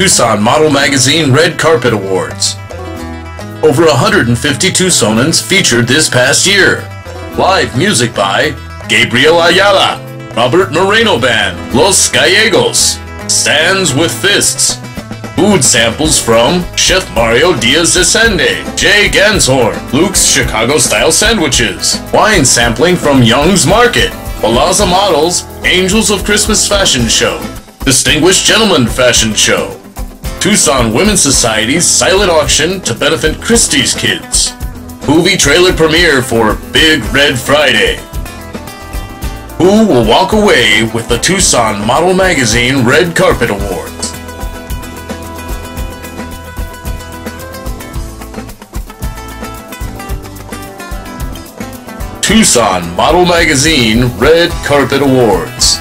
Tucson Model Magazine Red Carpet Awards. Over 150 Tucsonans featured this past year. Live music by Gabriel Ayala, Robert Moreno Band, Los Gallegos, Stands with Fists. Food samples from Chef Mario Diaz de Sandi, Jay Ganshorn, Luke's Chicago Style Sandwiches. Wine sampling from Young's Market, Palazzo Models, Angels of Christmas Fashion Show, Distinguished Gentleman Fashion Show. Tucson Women's Society's silent auction to benefit Christie's kids. Movie trailer premiere for Big Red Friday. Who will walk away with the Tucson Model Magazine Red Carpet Awards? Tucson Model Magazine Red Carpet Awards.